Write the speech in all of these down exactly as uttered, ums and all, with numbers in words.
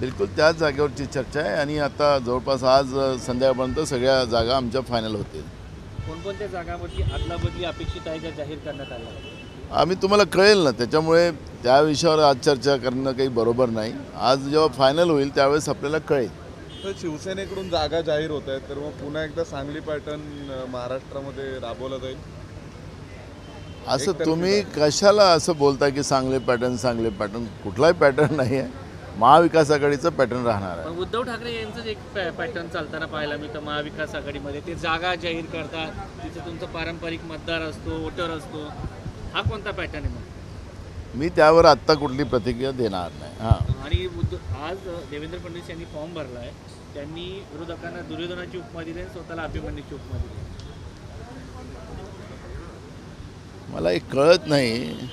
बिल्कुल त्याच जागेवरची चर्चा आहे आणि आता जवळपास आज संध्याकाळपर्यंत सगळ्या जागा आमच्या फायनल होतील। कोणकोणत्या जागांवरती अदलाबदली अपेक्षित आहे जे जाहीर करण्यात आलं आहे आम्ही तुम्हाला कळेल ना, त्याच्यामुळे त्या विषयावर आज चर्चा करणं काही बरोबर नाही। आज जेव्हा फायनल होईल त्यावेळेस आपल्याला कळेल। तर शिवसेनेकडून जागा जाहीर होत आहेत तर मग पुन्हा एकदा सांगली पॅटर्न महाराष्ट्रामध्ये राबवला जाईल असं तुम्ही कशाला असं बोलता की सांगली पॅटर्न सांगली पॅटर्न? कुठलाही पॅटर्न नाही आहे, महाविकास आघाडीचं पॅटर्न राहणार आहे। उद्धव ठाकरे यांचं एक पॅटर्न चालताना पाहायला मिळतं महाविकास आघाडीमध्ये, ते जागा जाहीर करतात तिथे तुमचा पारंपरिक मतदार असतो वोटर असतो, हा कोणता पॅटर्न आहे? मग मी त्यावर आत्ता कुठली प्रतिक्रिया देणार नाही। हां, आणि आज देवेंद्र फडणवीस यांनी फॉर्म भरला आहे, त्यांनी विरोधकांना दुर्योधनाची उपमा दिली आणि स्वतःला अभिमन्यूची उपमा दिली। मला एक कळत नाही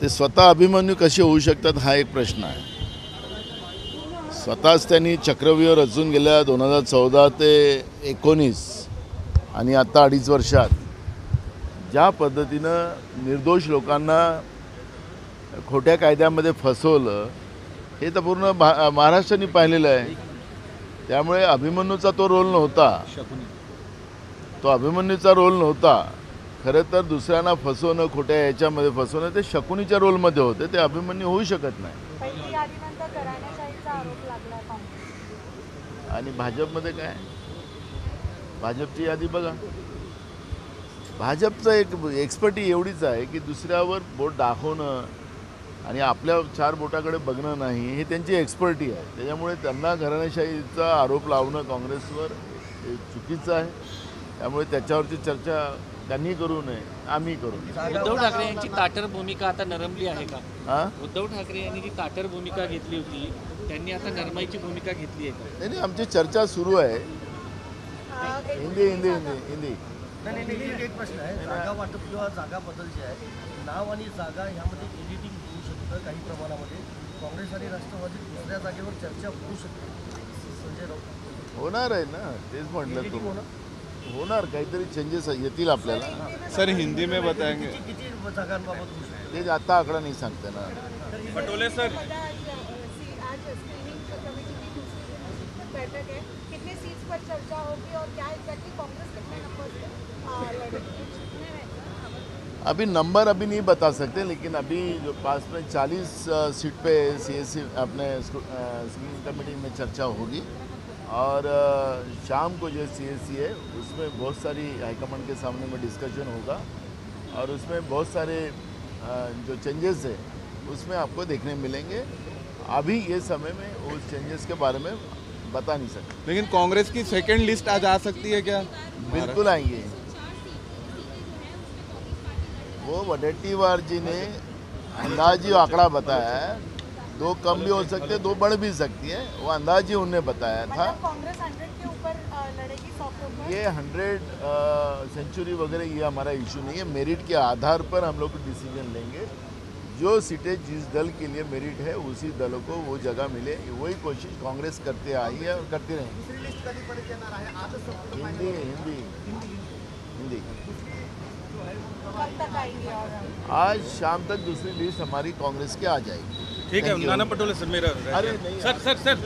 ते स्वतः अभिमन्यू कसे होऊ शकतात हा एक प्रश्न आहे। स्वतःच त्यांनी चक्रव्यूह रचून गेल्या दोन हजार चौदा ते एकोणीस आणि आता अडीच वर्षात ज्या पद्धतीनं निर्दोष लोकांना खोट्या कायद्यामध्ये फसवलं हे तर पूर्ण भा महाराष्ट्राने पाहिलेलं आहे। त्यामुळे अभिमन्यूचा तो रोल नव्हता, तो अभिमन्यूचा रोल नव्हता। खरं तर दुसऱ्यांना फसवणं खोट्या याच्यामध्ये फसवणं ते शकुनीच्या रोलमध्ये होते, ते अभिमन्यू होऊ शकत नाही। आणि भाजपमध्ये काय, भाजपची यादी बघा, भाजपचं एक एक्सपर्टी एवढीच आहे की दुसऱ्यावर बोट दाखवणं आणि आपल्या चार बोटाकडे बघणं नाही, हे त्यांची एक्सपर्टी आहे। त्याच्यामुळे त्यांना घराणेशाहीचा आरोप लावणं काँग्रेसवर चुकीचं आहे, त्यामुळे त्याच्यावरची चर्चा त्यांनी करू नये आम्ही करू नये। उद्धव ठाकरे यांची ताठर भूमिका आता नरमली आहे का? हां, उद्धव ठाकरे यांनी जी ताठर भूमिका घेतली होती त्यांनी आता नरमाईची भूमिका घेतली आहे का? नाही नाही, आमची चर्चा सुरू आहे। हिंदी हिंदी हिंदी हिंदी नाही नाही, एक प्रश्न आहे जागा वाटप किंवा जागा बदल जे आहे नाव आणि जागा यामध्ये एडिटिंग होऊ शकतं काही प्रमाणामध्ये, काँग्रेस आणि राष्ट्रवादी दुसऱ्या जागेवर चर्चा होऊ शकते संजय राऊत होणार आहे ना, तेच म्हटलं तुम्ही होणार काहीतरी चेंजेस येतील आपल्याला। सर हिंदी में बताएंगे ते आता आकडा नाही सांगते ना पटोले सर। अभी नंबर अभी नहीं बता सकते लेकिन अभी जो पास में चालीस सीट पे सीएससी अपने स्क्रीनिंग कमेटी में चर्चा होगी और शाम को जो सी एस सी है उसमें बहुत सारी हाईकमांड के सामने में डिस्कशन होगा और उसमें बहुत सारे जो चेंजेस है उसमें आपको देखने मिलेंगे। अभी ये समय में उस चेंजेस के बारे में बता नहीं सकते। लेकिन कांग्रेस की सेकंड लिस्ट आज आ सकती है क्या? बिल्कुल आएंगे, वो वडेट्टीवार जी ने अंदाजी आंकड़ा बताया है, दो कम भी हो सकते दो बढ़ भी सकती है, वो अंदाज ही उन्हें बताया था। कांग्रेस हंड्रेड के ऊपर लड़ेगी सौ? ये हंड्रेड सेंचुरी वगैरह ये हमारा इशू नहीं है, मेरिट के आधार पर हम लोग डिसीजन लेंगे। जो सीटें जिस दल के लिए मेरिट है उसी दलों को वो जगह मिले, वही कोशिश कांग्रेस करते आई है और करते रहेंगे। हिंदी हिंदी हिंदी आज शाम तक दूसरी लिस्ट हमारी कांग्रेस की आ जाएगी। ठीक है, नाना पटोले सर मेरा सर सर सर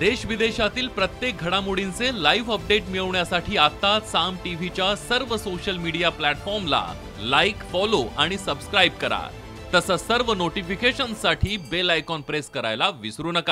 देश विदेशातील प्रत्येक घडामोडींचे लाईव्ह अपडेट मिळवण्यासाठी आता साम टीव्हीच्या सर्व सोशल मीडिया प्लॅटफॉर्मला लाईक फॉलो आणि सबस्क्राईब करा। तसंच सर्व नोटिफिकेशनसाठी बेल आयकॉन प्रेस करायला विसरू नका।